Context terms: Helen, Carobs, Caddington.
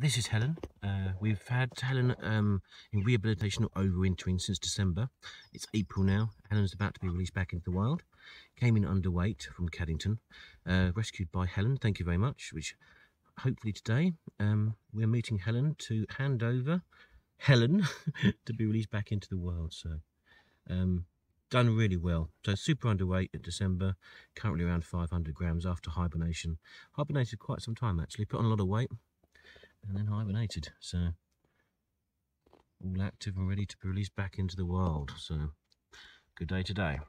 this is Helen. We've had Helen in rehabilitation or overwintering since December. It's April now. Helen's about to be released back into the wild. Came in underweight from Caddington. Rescued by Helen, thank you very much, which hopefully today we're meeting Helen to hand over Helen to be released back into the wild. So done really well. So super underweight at December, currently around 500 grams after hibernation. Hibernated quite some time actually, put on a lot of weight and then hibernated. So all active and ready to be released back into the wild. So good day today.